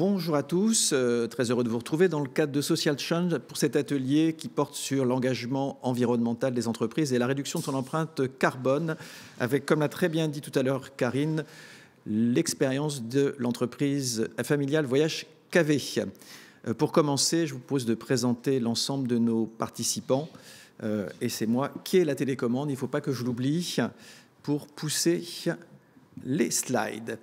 Bonjour à tous, très heureux de vous retrouver dans le cadre de Social Change pour cet atelier qui porte sur l'engagement environnemental des entreprises et la réduction de son empreinte carbone avec, comme l'a très bien dit tout à l'heure Karine, l'expérience de l'entreprise familiale Voyage Cavé. Pour commencer, je vous propose de présenter l'ensemble de nos participants et c'est moi qui ai la télécommande, il ne faut pas que je l'oublie pour pousser les slides.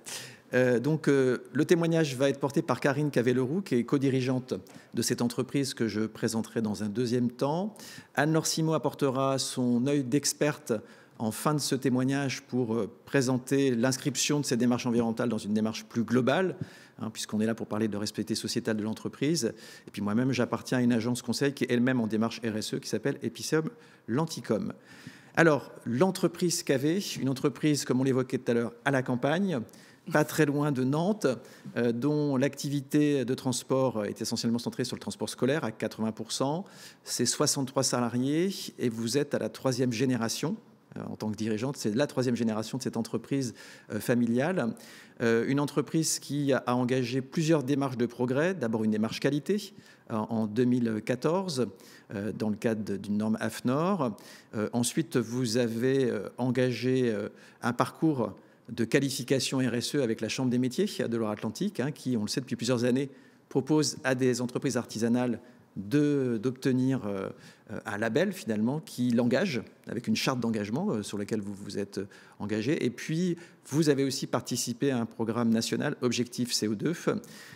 Le témoignage va être porté par Karine Cavé, qui est co-dirigeante de cette entreprise que je présenterai dans un deuxième temps. Anne-Laure Simon apportera son œil d'experte en fin de ce témoignage pour présenter l'inscription de cette démarche environnementale dans une démarche plus globale, hein, puisqu'on est là pour parler de responsabilité sociétale de l'entreprise. Et puis moi-même, j'appartiens à une agence conseil qui est elle-même en démarche RSE qui s'appelle Epiceum l'Anticom. Alors, l'entreprise Cavé, une entreprise, comme on l'évoquait tout à l'heure, à la campagne, pas très loin de Nantes, dont l'activité de transport est essentiellement centrée sur le transport scolaire à 80%. C'est 63 salariés et vous êtes à la troisième génération. En tant que dirigeante, c'est la troisième génération de cette entreprise familiale. Une entreprise qui a engagé plusieurs démarches de progrès. D'abord une démarche qualité en 2014 dans le cadre d'une norme AFNOR. Ensuite, vous avez engagé un parcours de qualification RSE avec la Chambre des métiers de Loire-Atlantique, hein, qui, on le sait depuis plusieurs années, propose à des entreprises artisanales d'obtenir un label, finalement, qui l'engage, avec une charte d'engagement sur laquelle vous vous êtes engagé. Et puis, vous avez aussi participé à un programme national, Objectif CO2,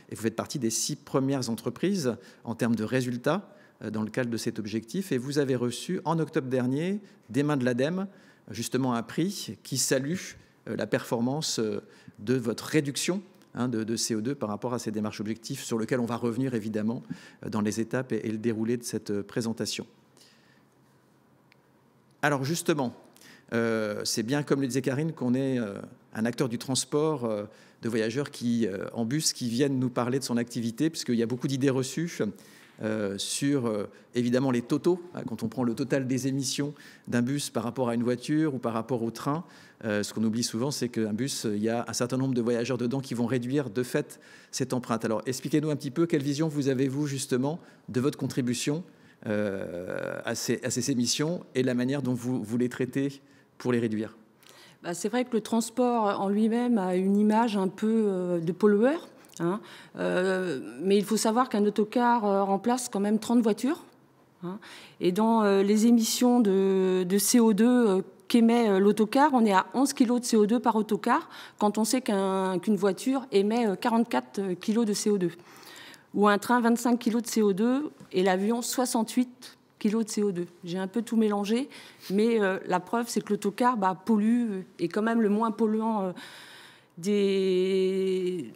et vous faites partie des 6 premières entreprises en termes de résultats dans le cadre de cet objectif. Et vous avez reçu, en octobre dernier, des mains de l'ADEME, justement un prix qui salue la performance de votre réduction de CO2 par rapport à ces démarches objectives sur lesquelles on va revenir évidemment dans les étapes et le déroulé de cette présentation. Alors justement, c'est bien comme le disait Karine qu'on est un acteur du transport de voyageurs qui, en bus qui viennent nous parler de son activité puisqu'il y a beaucoup d'idées reçues sur évidemment les totaux, hein, quand on prend le total des émissions d'un bus par rapport à une voiture ou par rapport au train, ce qu'on oublie souvent c'est qu'un bus, il y a un certain nombre de voyageurs dedans qui vont réduire de fait cette empreinte. Alors expliquez-nous un petit peu quelle vision vous avez-vous justement de votre contribution à ces émissions et la manière dont vous les traitez pour les réduire. Bah, c'est vrai que le transport en lui-même a une image un peu de pollueur. Hein, mais il faut savoir qu'un autocar remplace quand même 30 voitures. Hein, et dans les émissions de CO2 qu'émet l'autocar, on est à 11 kg de CO2 par autocar, quand on sait qu'une voiture émet 44 kg de CO2. Ou un train, 25 kg de CO2, et l'avion, 68 kg de CO2. J'ai un peu tout mélangé, mais la preuve, c'est que l'autocar pollue, est quand même le moins polluant des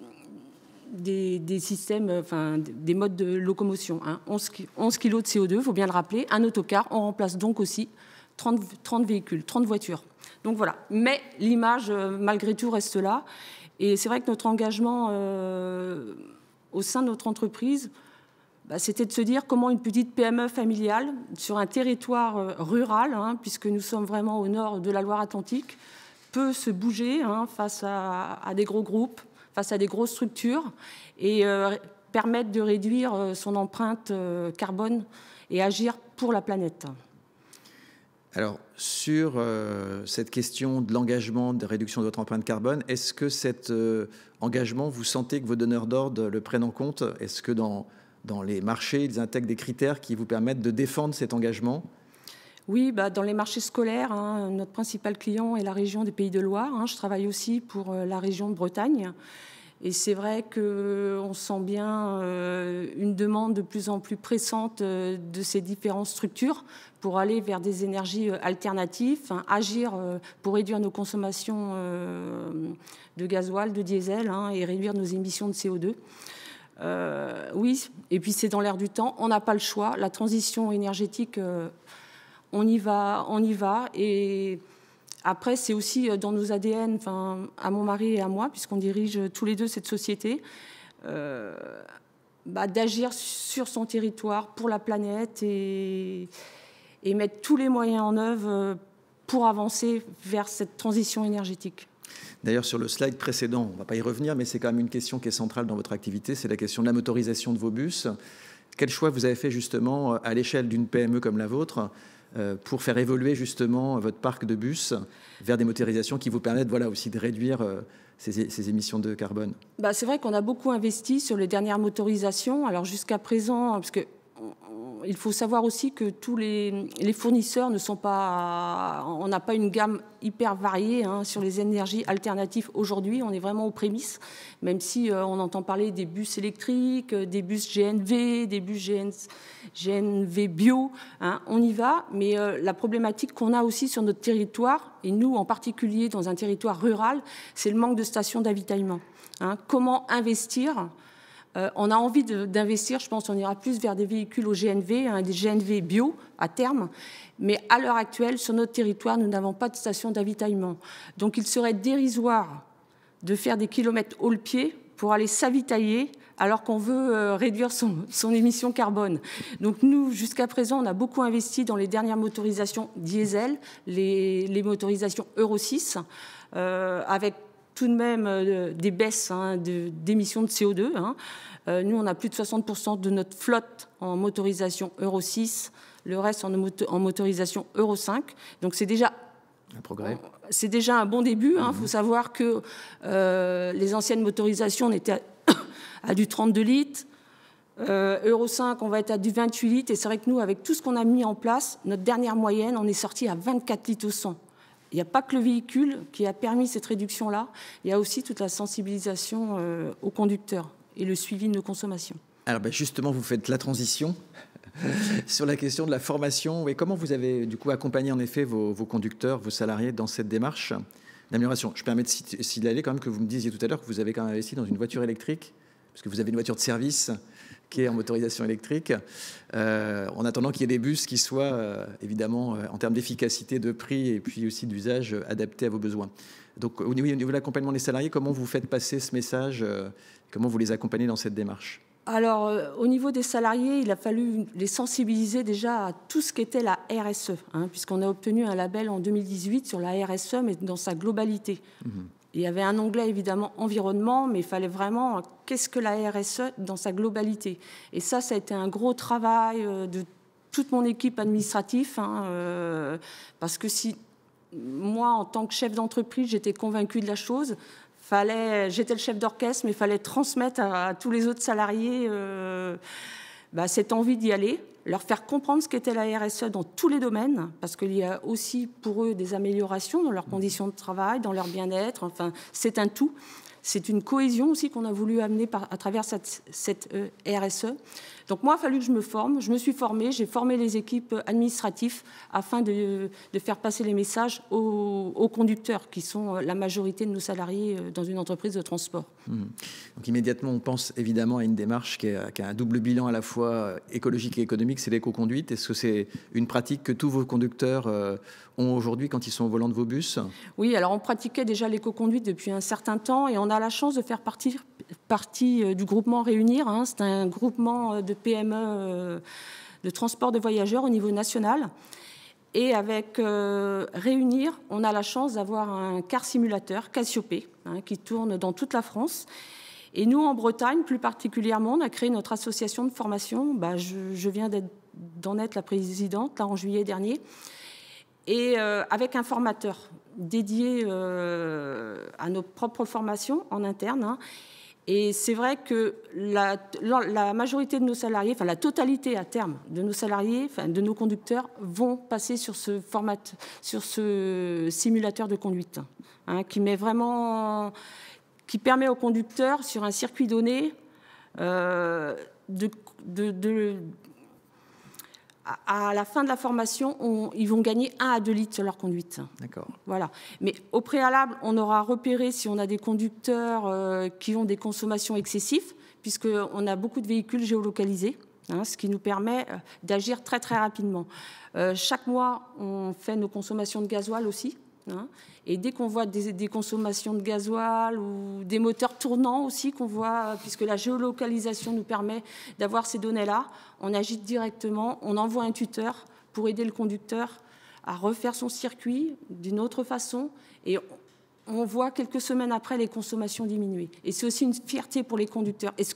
systèmes, enfin des modes de locomotion. Hein. 11 kg de CO2, il faut bien le rappeler. Un autocar, on remplace donc aussi 30 véhicules, 30 voitures. Donc voilà. Mais l'image, malgré tout, reste là. Et c'est vrai que notre engagement au sein de notre entreprise, c'était de se dire comment une petite PME familiale sur un territoire rural, hein, puisque nous sommes vraiment au nord de la Loire-Atlantique, peut se bouger hein, face à des gros groupes, face à des grosses structures et permettre de réduire son empreinte carbone et agir pour la planète. Alors, sur cette question de l'engagement de réduction de votre empreinte carbone, est-ce que cet engagement, vous sentez que vos donneurs d'ordre le prennent en compte? Est-ce que dans les marchés, ils intègrent des critères qui vous permettent de défendre cet engagement? Oui, dans les marchés scolaires, hein, notre principal client est la région des Pays de Loire. Hein, je travaille aussi pour la région de Bretagne. Et c'est vrai qu'on sent bien une demande de plus en plus pressante de ces différentes structures pour aller vers des énergies alternatives, hein, agir pour réduire nos consommations de gasoil, de diesel hein, et réduire nos émissions de CO2. Oui, et puis c'est dans l'air du temps. On n'a pas le choix. La transition énergétique... On y va, et après c'est aussi dans nos ADN, enfin, à mon mari et à moi, puisqu'on dirige tous les deux cette société, d'agir sur son territoire, pour la planète, et mettre tous les moyens en œuvre pour avancer vers cette transition énergétique. D'ailleurs, sur le slide précédent, on ne va pas y revenir, mais c'est quand même une question qui est centrale dans votre activité, c'est la question de la motorisation de vos bus. Quel choix vous avez fait justement à l'échelle d'une PME comme la vôtre pour faire évoluer justement votre parc de bus vers des motorisations qui vous permettent voilà, aussi de réduire ces émissions de carbone? Bah, c'est vrai qu'on a beaucoup investi sur les dernières motorisations. Alors jusqu'à présent, parce que il faut savoir aussi que tous les fournisseurs ne sont pas... On n'a pas une gamme hyper variée hein, sur les énergies alternatives aujourd'hui. On est vraiment aux prémices, même si on entend parler des bus électriques, des bus GNV, des bus GNV bio. Hein, on y va, mais la problématique qu'on a aussi sur notre territoire, et nous en particulier dans un territoire rural, c'est le manque de stations d'avitaillement. Hein, comment investir ? On a envie d'investir, je pense qu'on ira plus vers des véhicules au GNV, hein, des GNV bio à terme, mais à l'heure actuelle, sur notre territoire, nous n'avons pas de station d'avitaillement. Donc il serait dérisoire de faire des kilomètres haut-le-pied pour aller s'avitailler alors qu'on veut réduire son émission carbone. Donc nous, jusqu'à présent, on a beaucoup investi dans les dernières motorisations diesel, les motorisations Euro 6, avec tout de même des baisses hein, d'émissions de CO2. Hein. Nous, on a plus de 60% de notre flotte en motorisation Euro 6, le reste en motorisation Euro 5. Donc, c'est déjà un progrès. C'est déjà un bon début. Il hein. Faut savoir que les anciennes motorisations, on était à du 32 litres. Euro 5, on va être à du 28 litres. Et c'est vrai que nous, avec tout ce qu'on a mis en place, notre dernière moyenne, on est sorti à 24 litres au 100. Il n'y a pas que le véhicule qui a permis cette réduction-là, il y a aussi toute la sensibilisation aux conducteurs et le suivi de nos consommations. Alors ben justement, vous faites la transition sur la question de la formation. Et comment vous avez du coup accompagné en effet vos conducteurs, vos salariés dans cette démarche d'amélioration? Je permets de signaler quand même que vous me disiez tout à l'heure que vous avez quand même investi dans une voiture électrique, parce que vous avez une voiture de service qui est en motorisation électrique, en attendant qu'il y ait des bus qui soient, évidemment, en termes d'efficacité, de prix et puis aussi d'usage, adaptés à vos besoins. Donc, au niveau de l'accompagnement des salariés, comment vous faites passer ce message, comment vous les accompagnez dans cette démarche? Alors, au niveau des salariés, il a fallu les sensibiliser déjà à tout ce qu'était la RSE, hein, puisqu'on a obtenu un label en 2018 sur la RSE, mais dans sa globalité. Mmh. Il y avait un onglet, évidemment, environnement, mais il fallait vraiment qu'est-ce que la RSE dans sa globalité. Et ça a été un gros travail de toute mon équipe administrative, hein, parce que si moi, en tant que chef d'entreprise, j'étais convaincue de la chose, j'étais le chef d'orchestre, mais il fallait transmettre à tous les autres salariés cette envie d'y aller, leur faire comprendre ce qu'était la RSE dans tous les domaines, parce qu'il y a aussi pour eux des améliorations dans leurs conditions de travail, dans leur bien-être, enfin, c'est un tout. C'est une cohésion aussi qu'on a voulu amener à travers cette RSE. Donc moi, il a fallu que je me forme, je me suis formée, j'ai formé les équipes administratives afin de faire passer les messages aux conducteurs, qui sont la majorité de nos salariés dans une entreprise de transport. Mmh. Donc immédiatement, on pense évidemment à une démarche qui a un double bilan à la fois écologique et économique, c'est l'éco-conduite. Est-ce que c'est une pratique que tous vos conducteurs ont aujourd'hui quand ils sont au volant de vos bus? Oui, alors on pratiquait déjà l'éco-conduite depuis un certain temps et on a la chance de faire partie du groupement Réunir. Hein. C'est un groupement de PME de transport de voyageurs au niveau national. Et avec Réunir, on a la chance d'avoir un car simulateur, Cassiope, hein, qui tourne dans toute la France. Et nous, en Bretagne, plus particulièrement, on a créé notre association de formation. Bah, je viens d'en être la présidente, là, en juillet dernier. Et avec un formateur dédié à nos propres formations en interne. Hein. Et c'est vrai que la majorité de nos salariés, enfin la totalité à terme de nos salariés, enfin de nos conducteurs, vont passer sur ce simulateur de conduite, hein, qui permet aux conducteurs, sur un circuit donné, à la fin de la formation, ils vont gagner 1 à 2 litres sur leur conduite. D'accord. Voilà. Mais au préalable, on aura repéré si on a des conducteurs qui ont des consommations excessives, puisqu'on a beaucoup de véhicules géolocalisés, hein, ce qui nous permet d'agir très, très rapidement. Chaque mois, on fait nos consommations de gasoil aussi. Hein, et dès qu'on voit des consommations de gasoil ou des moteurs tournants aussi qu'on voit, puisque la géolocalisation nous permet d'avoir ces données-là, on agite directement, on envoie un tuteur pour aider le conducteur à refaire son circuit d'une autre façon et on voit quelques semaines après les consommations diminuer. Et c'est aussi une fierté pour les conducteurs. Et ce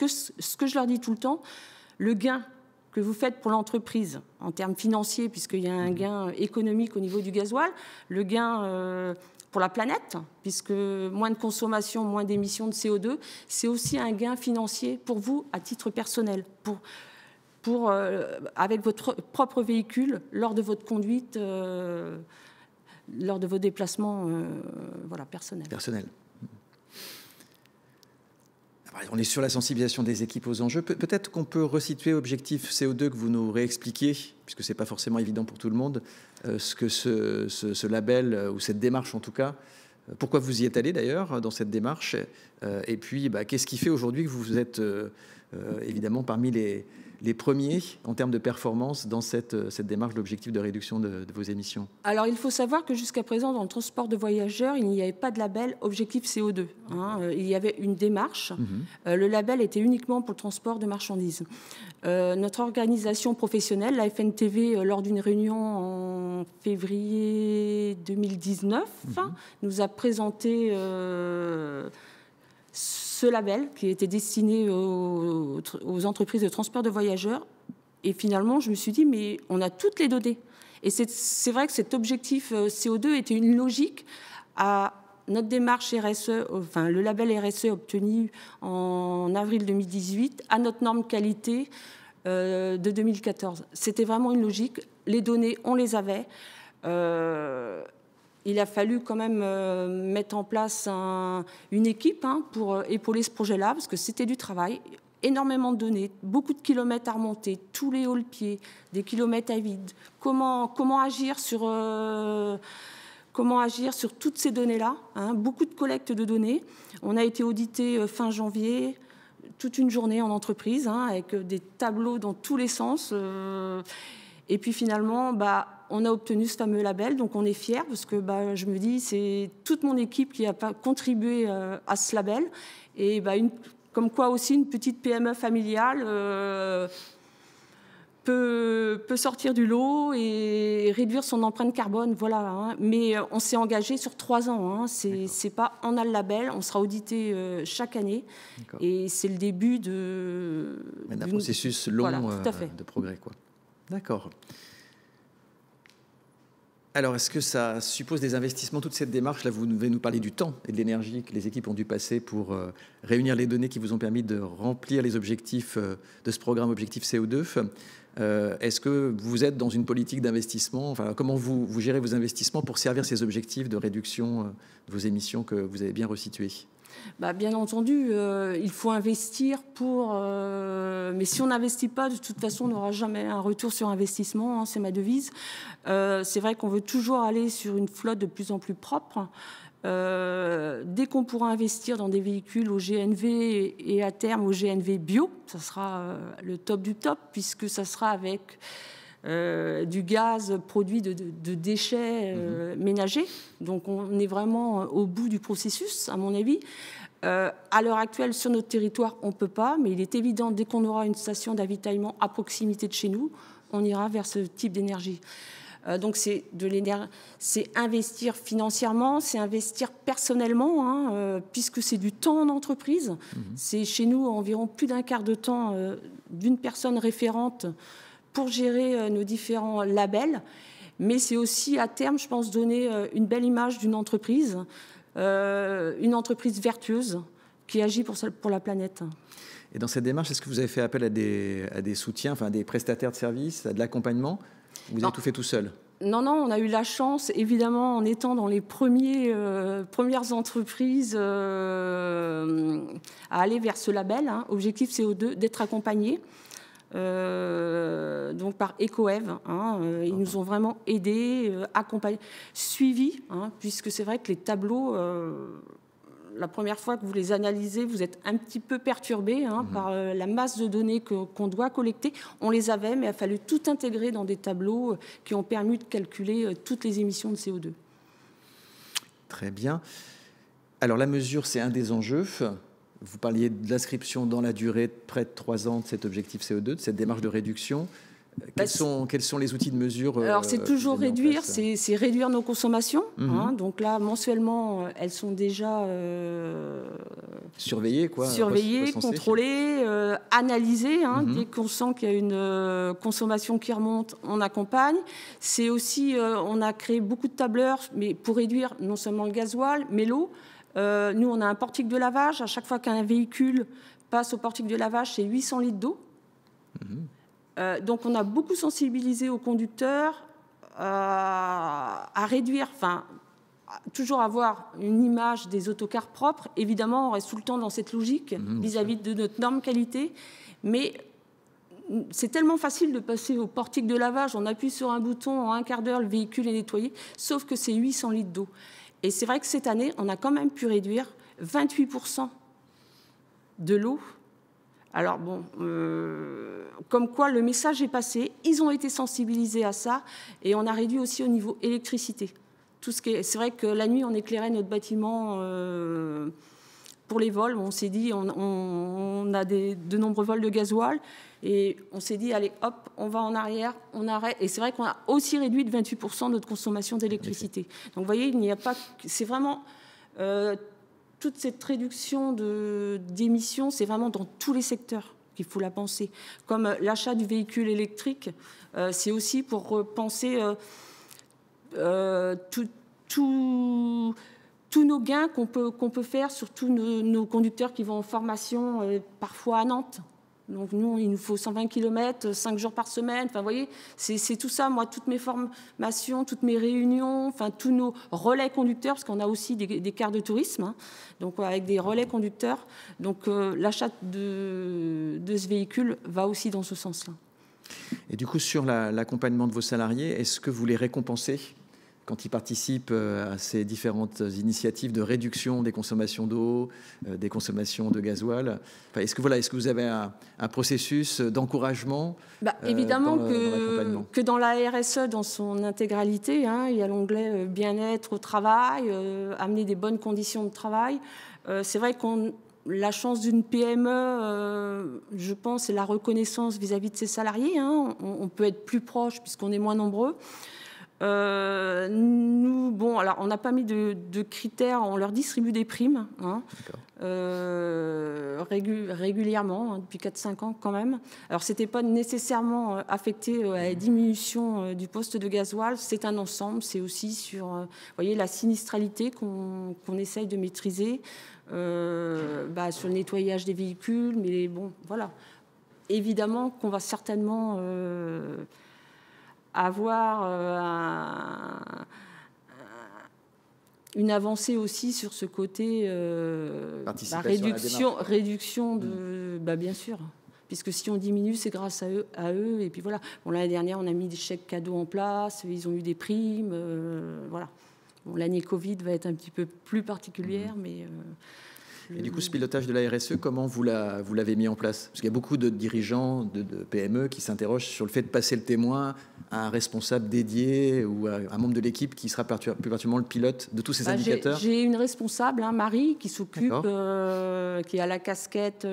que je leur dis tout le temps, le gain que vous faites pour l'entreprise en termes financiers, puisqu'il y a un gain économique au niveau du gasoil, le gain pour la planète, puisque moins de consommation, moins d'émissions de CO2, c'est aussi un gain financier pour vous à titre personnel, avec votre propre véhicule lors de votre conduite, lors de vos déplacements voilà, personnels. On est sur la sensibilisation des équipes aux enjeux. Peut-être qu'on peut resituer Objectif CO2 que vous nous réexpliquiez, puisque ce n'est pas forcément évident pour tout le monde, ce que ce label, ou cette démarche en tout cas, pourquoi vous y êtes allé d'ailleurs dans cette démarche, et puis qu'est-ce qui fait aujourd'hui que vous êtes évidemment parmi les premiers en termes de performance dans cette démarche d'objectif de réduction de vos émissions? Alors, il faut savoir que jusqu'à présent, dans le transport de voyageurs, il n'y avait pas de label Objectif CO2. Il y avait une démarche. Le label était uniquement pour le transport de marchandises. Notre organisation professionnelle, la FNTV, lors d'une réunion en février 2019, nous a présenté ce label qui était destiné aux entreprises de transport de voyageurs. Et finalement, je me suis dit, mais on a toutes les données. Et c'est vrai que cet objectif CO2 était une logique à notre démarche RSE, enfin le label RSE obtenu en avril 2018, à notre norme qualité de 2014. C'était vraiment une logique. Les données, on les avait. Il a fallu quand même mettre en place une équipe pour épauler ce projet-là, parce que c'était du travail, énormément de données, beaucoup de kilomètres à remonter, tous les hauts-le-pieds, des kilomètres à vide. Comment agir sur toutes ces données-là, beaucoup de collectes de données. On a été audité fin janvier, toute une journée en entreprise, avec des tableaux dans tous les sens. Et puis finalement, on a obtenu ce fameux label, donc on est fiers, parce que je me dis, c'est toute mon équipe qui a contribué à ce label. Et comme quoi aussi, une petite PME familiale peut sortir du lot et réduire son empreinte carbone. Voilà, Mais on s'est engagé sur 3 ans. C'est pas on a le label, on sera audité chaque année. Et c'est le début d'un processus long, voilà, de progrès, quoi. D'accord. Alors, est-ce que ça suppose des investissements, toute cette démarche? Là, vous devez nous parler du temps et de l'énergie que les équipes ont dû passer pour réunir les données qui vous ont permis de remplir les objectifs de ce programme Objectif CO2. Est-ce que vous êtes dans une politique d'investissement? Enfin, comment vous gérez vos investissements pour servir ces objectifs de réduction de vos émissions que vous avez bien resitués? Bien entendu, il faut investir pour... mais si on n'investit pas, de toute façon, on n'aura jamais un retour sur investissement. C'est ma devise. C'est vrai qu'on veut toujours aller sur une flotte de plus en plus propre. Dès qu'on pourra investir dans des véhicules au GNV et à terme au GNV bio, ça sera le top du top, puisque ça sera avec du gaz produit de déchets ménagers. Donc on est vraiment au bout du processus, à mon avis. À l'heure actuelle, sur notre territoire, on ne peut pas, mais il est évident, dès qu'on aura une station d'avitaillement à proximité de chez nous, on ira vers ce type d'énergie. Donc c'est investir financièrement, c'est investir personnellement, puisque c'est du temps en entreprise. C'est chez nous environ plus d'un quart de temps d'une personne référente pour gérer nos différents labels, mais c'est aussi à terme, je pense, donner une belle image d'une entreprise, vertueuse qui agit pour la planète. Et dans cette démarche, est-ce que vous avez fait appel à des soutiens, enfin à des prestataires de services, à de l'accompagnement? Vous avez tout fait tout seul? Non, non, on a eu la chance, évidemment, en étant dans les premières entreprises à aller vers ce label, Objectif CO2, d'être accompagnés. Donc par ECOEV, ils nous ont vraiment aidés, accompagnés, suivis, puisque c'est vrai que les tableaux, la première fois que vous les analysez, vous êtes un petit peu perturbés par la masse de données qu'on doit collecter. On les avait, mais il a fallu tout intégrer dans des tableaux qui ont permis de calculer toutes les émissions de CO2. Très bien. Alors la mesure, c'est un des enjeux. Vous parliez de l'inscription dans la durée de près de 3 ans de cet objectif CO2, de cette démarche de réduction. Quels sont les outils de mesure? Alors c'est toujours réduire, c'est réduire nos consommations. Mm-hmm. Hein, donc là, mensuellement, elles sont déjà surveillées, quoi. Surveillées, contrôlées, analysées. Hein, mm-hmm. Dès qu'on sent qu'il y a une consommation qui remonte, on accompagne. C'est aussi, on a créé beaucoup de tableurs, mais pour réduire non seulement le gasoil, mais l'eau. Nous, on a un portique de lavage. À chaque fois qu'un véhicule passe au portique de lavage, c'est 800 litres d'eau. Mmh. Donc, on a beaucoup sensibilisé aux conducteurs à réduire, enfin, toujours avoir une image des autocars propres. Évidemment, on reste tout le temps dans cette logique vis-à-vis de notre norme qualité. Mais c'est tellement facile de passer au portique de lavage. On appuie sur un bouton, en un quart d'heure, le véhicule est nettoyé. Sauf que c'est 800 litres d'eau. Et c'est vrai que cette année, on a quand même pu réduire 28% de l'eau. Alors bon, comme quoi le message est passé, ils ont été sensibilisés à ça et on a réduit aussi au niveau électricité. Tout ce qui est, c'est vrai que la nuit, on éclairait notre bâtiment pour les vols. On s'est dit, on a de nombreux vols de gasoil et on s'est dit, allez, hop, on va en arrière, on arrête. Et c'est vrai qu'on a aussi réduit de 28% notre consommation d'électricité. Donc vous voyez, il n'y a pas... C'est vraiment... toute cette réduction d'émissions, c'est vraiment dans tous les secteurs qu'il faut la penser. Comme l'achat du véhicule électrique, c'est aussi pour repenser tous nos gains qu'on peut faire sur tous nos conducteurs qui vont en formation, parfois à Nantes. Donc nous, il nous faut 120 km, 5 jours par semaine. Enfin, vous voyez, c'est tout ça. Moi, toutes mes formations, toutes mes réunions, enfin, tous nos relais conducteurs, parce qu'on a aussi des cars de tourisme, hein, donc avec des relais conducteurs. Donc l'achat de ce véhicule va aussi dans ce sens-là. Et du coup, sur l'accompagnement de vos salariés, est-ce que vous les récompensez quand ils participent à ces différentes initiatives de réduction des consommations d'eau, des consommations de gasoil? Enfin, est-ce que vous avez un processus d'encouragement? Évidemment que dans la RSE, dans son intégralité, hein, il y a l'onglet bien-être au travail, amener des bonnes conditions de travail. C'est vrai qu'on... La chance d'une PME, je pense, c'est la reconnaissance vis-à-vis de ses salariés. Hein. On peut être plus proche puisqu'on est moins nombreux. Nous, bon, alors on n'a pas mis de critères, on leur distribue des primes, hein, régulièrement, hein, depuis 4-5 ans quand même. Alors c'était pas nécessairement affecté à la diminution du poste de gasoil, c'est un ensemble, c'est aussi sur voyez, la sinistralité qu'on essaye de maîtriser, sur le nettoyage des véhicules, mais bon, voilà. Évidemment qu'on va certainement... avoir une avancée aussi sur ce côté réduction de... bien sûr, puisque si on diminue, c'est grâce à eux. Et puis voilà, bon, l'année dernière, on a mis des chèques cadeaux en place, ils ont eu des primes, voilà. Bon, l'année Covid va être un petit peu plus particulière, mais... Et du coup, ce pilotage de la RSE, comment vous l'avez mis en place? Parce qu'il y a beaucoup de dirigeants de PME qui s'interrogent sur le fait de passer le témoin à un responsable dédié ou à un membre de l'équipe qui sera plus particulièrement le pilote de tous ces indicateurs. J'ai une responsable, hein, Marie, qui s'occupe, qui a la casquette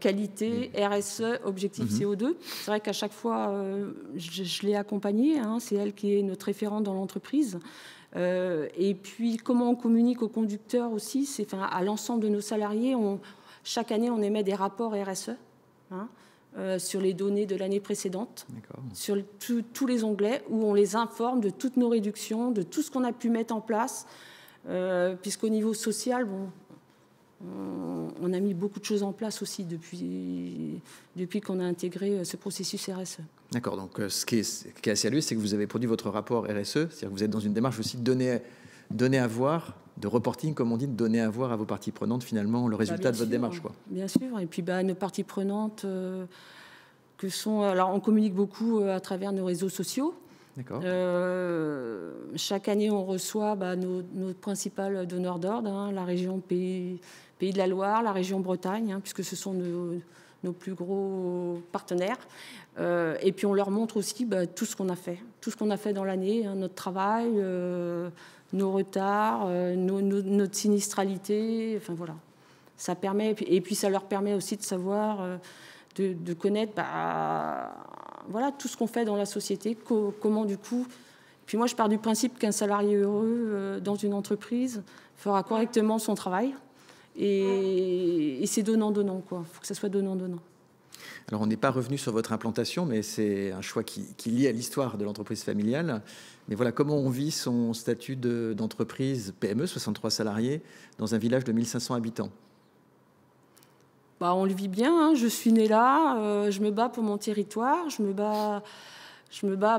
qualité, RSE, Objectif CO2. C'est vrai qu'à chaque fois, je l'ai accompagnée. Hein, c'est elle qui est notre référente dans l'entreprise. Et puis, comment on communique aux conducteurs aussi, c'est à l'ensemble de nos salariés. Chaque année, on émet des rapports RSE sur les données de l'année précédente, sur tous les onglets, où on les informe de toutes nos réductions, de tout ce qu'on a pu mettre en place, puisqu'au niveau social, bon, on a mis beaucoup de choses en place aussi depuis qu'on a intégré ce processus RSE. D'accord, donc ce qui est assez salué, c'est que vous avez produit votre rapport RSE, c'est-à-dire que vous êtes dans une démarche aussi de donner à voir, de reporting, comme on dit, de donner à voir à vos parties prenantes, finalement, le résultat de votre démarche, quoi. Bien sûr, et puis nos parties prenantes, que sont... Alors, on communique beaucoup à travers nos réseaux sociaux. Chaque année, on reçoit nos principales donneurs d'ordre, hein, la région Pays de la Loire, la région Bretagne, hein, puisque ce sont nos plus gros partenaires. Et puis, on leur montre aussi tout ce qu'on a fait. Tout ce qu'on a fait dans l'année, hein, notre travail, nos retards, notre sinistralité. Enfin, voilà. Ça permet, et puis ça leur permet aussi de savoir... de connaître voilà, tout ce qu'on fait dans la société, comment du coup... Puis moi, je pars du principe qu'un salarié heureux dans une entreprise fera correctement son travail. Et c'est donnant-donnant, quoi. Il faut que ça soit donnant-donnant. Alors, on n'est pas revenu sur votre implantation, mais c'est un choix qui lie à l'histoire de l'entreprise familiale. Mais voilà, comment on vit son statut d'entreprise PME, 63 salariés, dans un village de 1500 habitants? Bah, on le vit bien, hein. Je suis née là, je me bats pour mon territoire, je me bats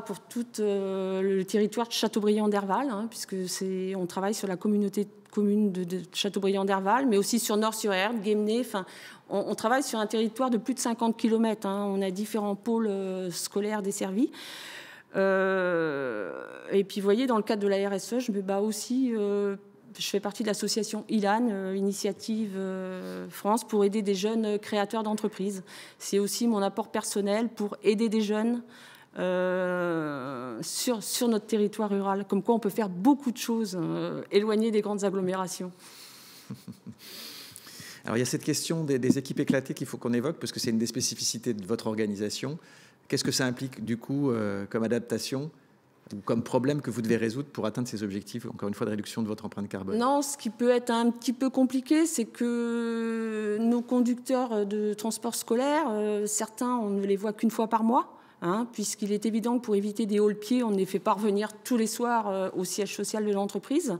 pour tout le territoire de Châteaubriant-Derval, hein, puisque on travaille sur la commune de Châteaubriant-Derval, mais aussi sur Nort-sur-Erdre, Guémené. Enfin, on travaille sur un territoire de plus de 50 km. Hein, on a différents pôles scolaires desservis. Et puis, vous voyez, dans le cadre de la RSE, je me bats aussi... je fais partie de l'association ILAN, Initiative France, pour aider des jeunes créateurs d'entreprises. C'est aussi mon apport personnel pour aider des jeunes sur notre territoire rural. Comme quoi, on peut faire beaucoup de choses, éloignées des grandes agglomérations. Alors, il y a cette question des équipes éclatées qu'il faut qu'on évoque, parce que c'est une des spécificités de votre organisation. Qu'est-ce que ça implique, du coup, comme adaptation ? Ou comme problème que vous devez résoudre pour atteindre ces objectifs, encore une fois, de réduction de votre empreinte carbone? Non, ce qui peut être un petit peu compliqué, c'est que nos conducteurs de transport scolaire, certains, on ne les voit qu'une fois par mois, hein, puisqu'il est évident que pour éviter des hauts le pied, on ne les fait pas revenir tous les soirs au siège social de l'entreprise.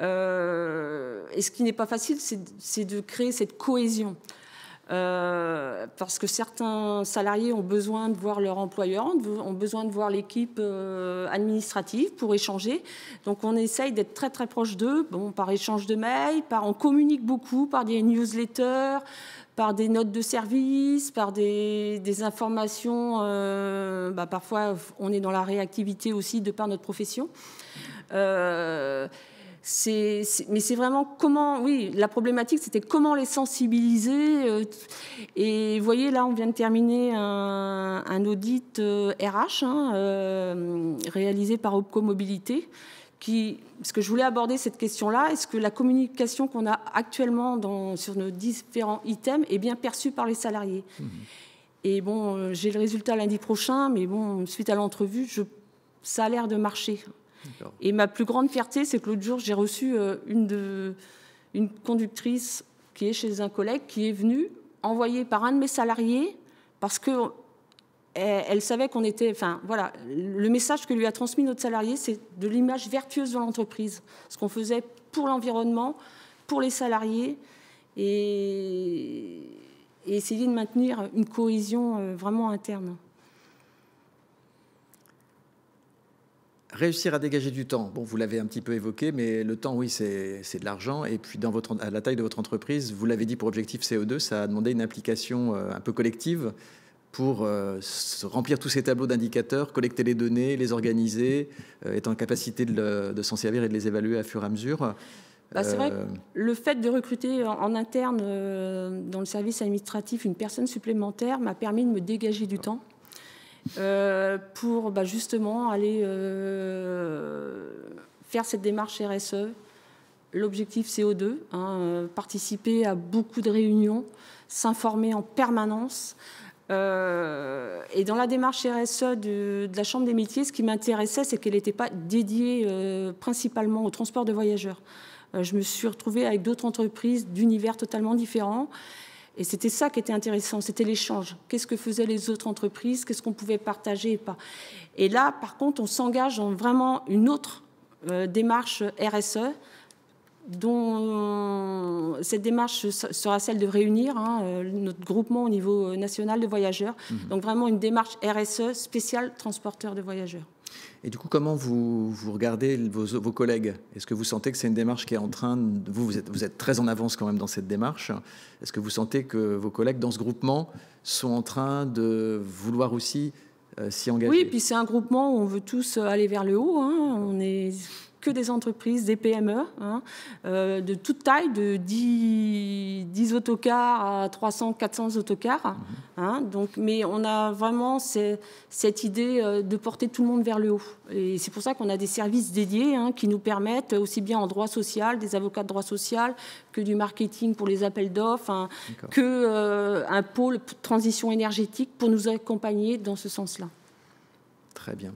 Et ce qui n'est pas facile, c'est de créer cette cohésion. Parce que certains salariés ont besoin de voir leur employeur, ont besoin de voir l'équipe administrative pour échanger. Donc on essaye d'être très très proche d'eux, bon, par échange de mails, on communique beaucoup, par des newsletters, par des notes de service, par des informations. Parfois on est dans la réactivité aussi de par notre profession. Mais c'est vraiment comment... Oui, la problématique, c'était comment les sensibiliser. Et vous voyez, là, on vient de terminer un audit RH réalisé par Opco Mobilité. Parce que je voulais aborder cette question-là. Est-ce que la communication qu'on a actuellement sur nos différents items est bien perçue par les salariés? Et bon, j'ai le résultat lundi prochain, mais bon, suite à l'entrevue, ça a l'air de marcher. Et ma plus grande fierté, c'est que l'autre jour, j'ai reçu une conductrice qui est chez un collègue, qui est venue, envoyée par un de mes salariés, parce qu'elle savait qu'on était... Enfin, voilà, le message que lui a transmis notre salarié, c'est de l'image vertueuse de l'entreprise. Ce qu'on faisait pour l'environnement, pour les salariés, et essayer de maintenir une cohésion vraiment interne. Réussir à dégager du temps, bon, vous l'avez un petit peu évoqué, mais le temps, oui, c'est de l'argent. Et puis, à la taille de votre entreprise, vous l'avez dit pour Objectif CO2, ça a demandé une implication un peu collective pour remplir tous ces tableaux d'indicateurs, collecter les données, les organiser, être en capacité de s'en servir et de les évaluer à fur et à mesure. C'est vrai que le fait de recruter en interne dans le service administratif une personne supplémentaire m'a permis de me dégager du temps. Pour justement aller faire cette démarche RSE, l'objectif CO2, participer à beaucoup de réunions, s'informer en permanence. Et dans la démarche RSE de la Chambre des métiers, ce qui m'intéressait, c'est qu'elle n'était pas dédiée principalement au transport de voyageurs. Je me suis retrouvée avec d'autres entreprises d'univers totalement différents. Et c'était ça qui était intéressant, c'était l'échange. Qu'est-ce que faisaient les autres entreprises? Qu'est-ce qu'on pouvait partager et pas? Et là, par contre, on s'engage dans vraiment une autre démarche RSE, dont cette démarche sera celle de réunir notre groupement au niveau national de voyageurs. Donc vraiment une démarche RSE spéciale transporteur de voyageurs. Et du coup, comment vous regardez vos collègues? Est-ce que vous sentez que c'est une démarche qui est en train... Vous êtes très en avance quand même dans cette démarche. Est-ce que vous sentez que vos collègues dans ce groupement sont en train de vouloir aussi s'y engager? Oui, et puis c'est un groupement où on veut tous aller vers le haut. Hein. On est que des entreprises, des PME, hein, de toute taille, de 10 autocars à 300, 400 autocars. Hein, donc, mais on a vraiment cette idée de porter tout le monde vers le haut. Et c'est pour ça qu'on a des services dédiés, hein, qui nous permettent, aussi bien en droit social, des avocats de droit social, que du marketing pour les appels d'offres, hein, que un pôle transition énergétique pour nous accompagner dans ce sens-là. Très bien.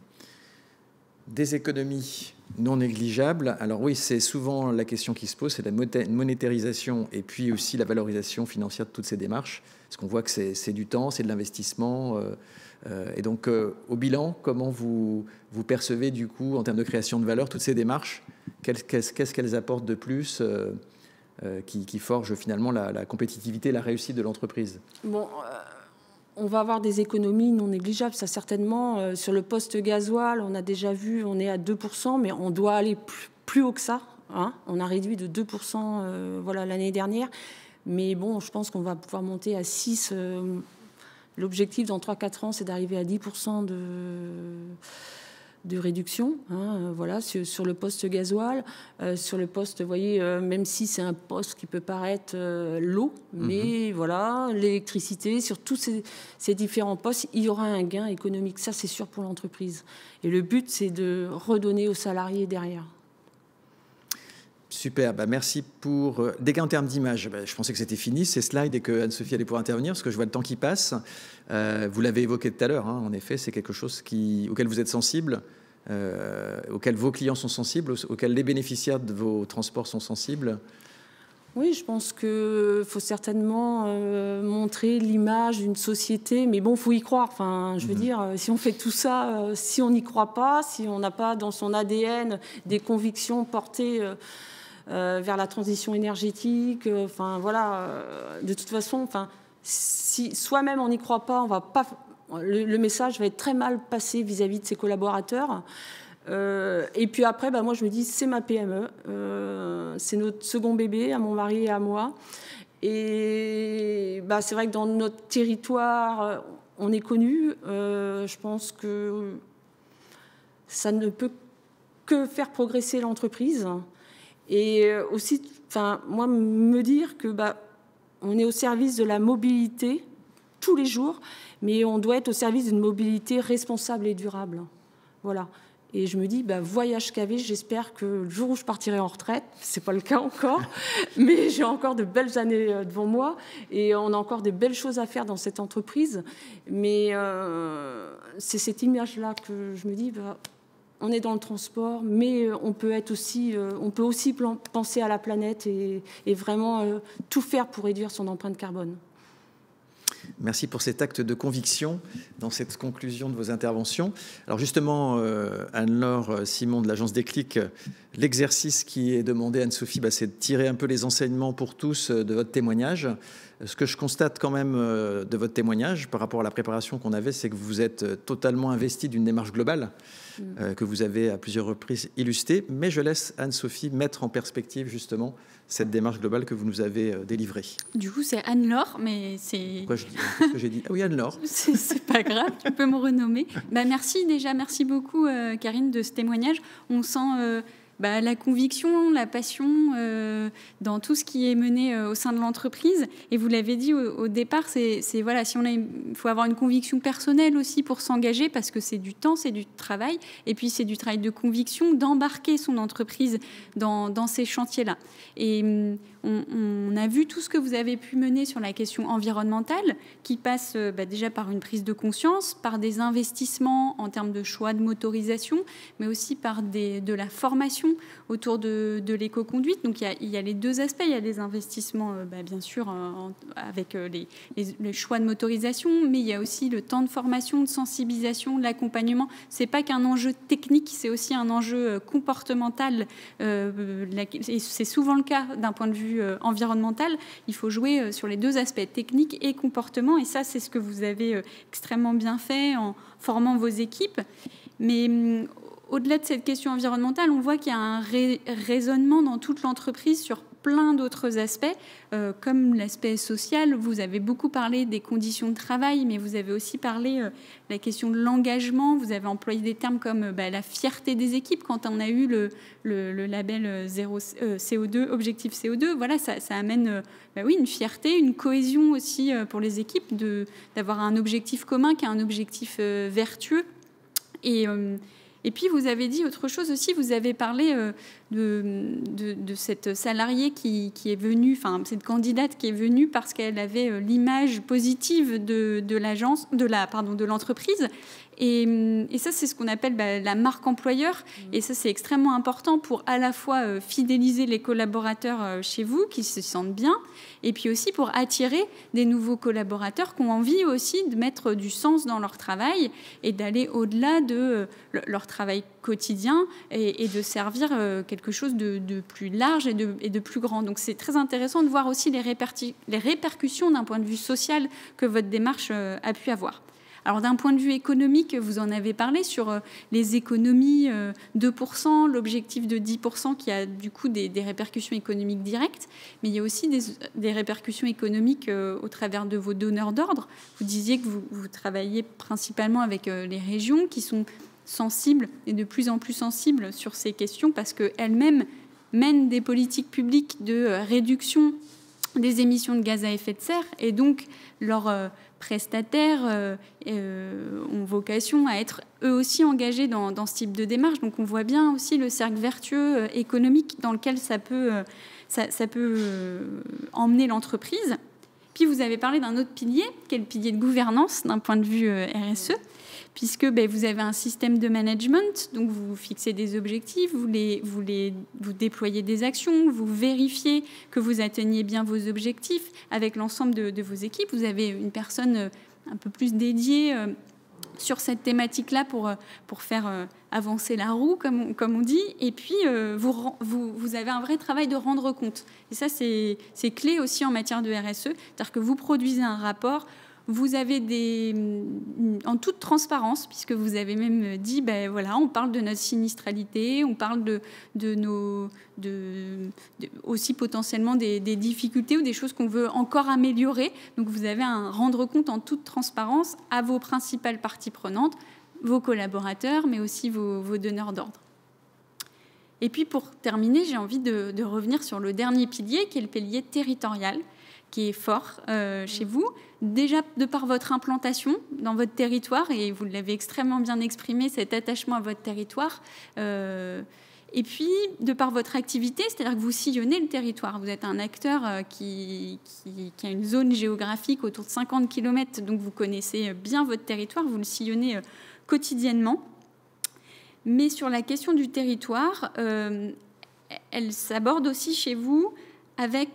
Des économies non négligeables. Alors oui, c'est souvent la question qui se pose, c'est la monétarisation et puis aussi la valorisation financière de toutes ces démarches. Parce qu'on voit que c'est du temps, c'est de l'investissement. Et donc, au bilan, comment vous percevez du coup, en termes de création de valeur, toutes ces démarches? Qu'est-ce qu'elles apportent de plus qui forge finalement la compétitivité, la réussite de l'entreprise? Bon, on va avoir des économies non négligeables, ça certainement. Sur le poste gasoil, on a déjà vu, on est à 2%, mais on doit aller plus haut que ça. Hein. On a réduit de 2% voilà, l'année dernière. Mais bon, je pense qu'on va pouvoir monter à 6%. L'objectif, dans 3-4 ans, c'est d'arriver à 10% de réduction, hein, voilà, sur le poste gasoil, sur le poste, vous voyez, même si c'est un poste qui peut paraître l'eau, mais voilà, l'électricité, sur tous ces différents postes, il y aura un gain économique, ça c'est sûr pour l'entreprise. Et le but, c'est de redonner aux salariés derrière. Super, bah merci pour... Des gains en termes d'image, bah je pensais que c'était fini, ces slides, et que Anne-Sophie allait pouvoir intervenir, parce que je vois le temps qui passe. Vous l'avez évoqué tout à l'heure, hein, en effet, c'est quelque chose auquel vous êtes sensible, auquel vos clients sont sensibles, auquel les bénéficiaires de vos transports sont sensibles. Oui, je pense qu'il faut certainement montrer l'image d'une société, mais bon, il faut y croire. Enfin, je veux dire, si on fait tout ça, si on n'y croit pas, si on n'a pas dans son ADN des convictions portées... vers la transition énergétique, enfin voilà, de toute façon, enfin, si soi-même on n'y croit pas, on va pas, le message va être très mal passé vis-à-vis de ses collaborateurs. Et puis après, bah, moi je me dis, c'est ma PME, c'est notre second bébé, à mon mari et à moi, et bah, c'est vrai que dans notre territoire, on est connu, je pense que ça ne peut que faire progresser l'entreprise. Et aussi, enfin, moi, me dire que bah, on est au service de la mobilité tous les jours, mais on doit être au service d'une mobilité responsable et durable. Voilà. Et je me dis, bah, Voyage Cavé, j'espère que le jour où je partirai en retraite, c'est pas le cas encore, mais j'ai encore de belles années devant moi et on a encore des belles choses à faire dans cette entreprise. Mais c'est cette image-là que je me dis... Bah, on est dans le transport, mais on peut aussi penser à la planète et vraiment tout faire pour réduire son empreinte carbone. Merci pour cet acte de conviction dans cette conclusion de vos interventions. Alors justement, Anne-Laure Simon de l'agence Déclic, l'exercice qui est demandé à Anne-Sophie, bah, c'est de tirer un peu les enseignements pour tous de votre témoignage. Ce que je constate quand même de votre témoignage par rapport à la préparation qu'on avait, c'est que vous êtes totalement investi d'une démarche globale que vous avez à plusieurs reprises illustrée. Mais je laisse Anne-Sophie mettre en perspective justement cette démarche globale que vous nous avez délivrée. Du coup, c'est Anne-Laure, mais c'est... Pourquoi j'ai dit ? Ah oui, Anne-Laure. C'est pas grave, tu peux me renommer. Bah, merci déjà, merci beaucoup Karine de ce témoignage. On sent... bah, la conviction, la passion dans tout ce qui est mené au sein de l'entreprise. Et vous l'avez dit au départ, c'est voilà, si on a, faut avoir une conviction personnelle aussi pour s'engager, parce que c'est du temps, c'est du travail, et puis c'est du travail de conviction d'embarquer son entreprise dans ces chantiers-là. Et on a vu tout ce que vous avez pu mener sur la question environnementale, qui passe bah, déjà par une prise de conscience, par des investissements en termes de choix de motorisation, mais aussi par de la formation autour de l'éco-conduite. Donc il y a les deux aspects, il y a les investissements bah, bien sûr avec les choix de motorisation, mais il y a aussi le temps de formation, de sensibilisation, de l'accompagnement. C'est pas qu'un enjeu technique, c'est aussi un enjeu comportemental, et c'est souvent le cas d'un point de vue environnemental. Il faut jouer sur les deux aspects, technique et comportement, et ça c'est ce que vous avez extrêmement bien fait en formant vos équipes. Mais au-delà de cette question environnementale, on voit qu'il y a un raisonnement dans toute l'entreprise sur plein d'autres aspects, comme l'aspect social. Vous avez beaucoup parlé des conditions de travail, mais vous avez aussi parlé de la question de l'engagement. Vous avez employé des termes comme la fierté des équipes. Quand on a eu le label CO2, Objectif CO2, voilà, ça amène oui, une fierté, une cohésion aussi pour les équipes d'avoir un objectif commun qui est un objectif vertueux. Et puis, vous avez dit autre chose aussi, vous avez parlé de cette salariée qui est venue, enfin, cette candidate qui est venue parce qu'elle avait l'image positive de l'entreprise. Et ça, c'est ce qu'on appelle la marque employeur. Et ça, c'est extrêmement important pour à la fois fidéliser les collaborateurs chez vous, qui se sentent bien, et puis aussi pour attirer des nouveaux collaborateurs qui ont envie aussi de mettre du sens dans leur travail et d'aller au-delà de leur travail quotidien et de servir quelque chose de plus large et de plus grand. Donc, c'est très intéressant de voir aussi les répercussions d'un point de vue social que votre démarche a pu avoir. Alors, d'un point de vue économique, vous en avez parlé sur les économies 2%, l'objectif de 10% qui a du coup des répercussions économiques directes, mais il y a aussi des répercussions économiques au travers de vos donneurs d'ordre. Vous disiez que vous travaillez principalement avec les régions qui sont sensibles et de plus en plus sensibles sur ces questions parce qu'elles-mêmes mènent des politiques publiques de réduction des émissions de gaz à effet de serre et donc leur... prestataires ont vocation à être eux aussi engagés dans ce type de démarche. Donc on voit bien aussi le cercle vertueux économique dans lequel ça peut emmener l'entreprise. Puis vous avez parlé d'un autre pilier, qui est le pilier de gouvernance d'un point de vue RSE, puisque vous avez un système de management, donc vous fixez des objectifs, vous déployez des actions, vous vérifiez que vous atteignez bien vos objectifs avec l'ensemble de vos équipes. Vous avez une personne un peu plus dédiée sur cette thématique-là pour faire avancer la roue, comme on dit. Et puis, vous avez un vrai travail de rendre compte. Et ça, c'est clé aussi en matière de RSE. C'est-à-dire que vous produisez un rapport, vous avez en toute transparence, puisque vous avez même dit, voilà, on parle de notre sinistralité, on parle aussi potentiellement des difficultés ou des choses qu'on veut encore améliorer. Donc vous avez un rendre compte en toute transparence à vos principales parties prenantes, vos collaborateurs, mais aussi vos donneurs d'ordre. Et puis pour terminer, j'ai envie de revenir sur le dernier pilier, qui est le pilier territorial, qui est fort chez vous, déjà de par votre implantation dans votre territoire, et vous l'avez extrêmement bien exprimé, cet attachement à votre territoire, et puis de par votre activité, c'est-à-dire que vous sillonnez le territoire, vous êtes un acteur qui a une zone géographique autour de 50 km, donc vous connaissez bien votre territoire, vous le sillonnez quotidiennement. Mais sur la question du territoire, elle s'aborde aussi chez vous avec...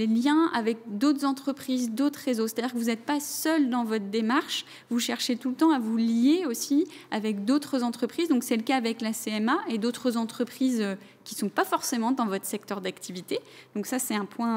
les liens avec d'autres entreprises, d'autres réseaux. C'est-à-dire que vous n'êtes pas seul dans votre démarche, vous cherchez tout le temps à vous lier aussi avec d'autres entreprises. Donc c'est le cas avec la CMA et d'autres entreprises qui ne sont pas forcément dans votre secteur d'activité. Donc ça, c'est un point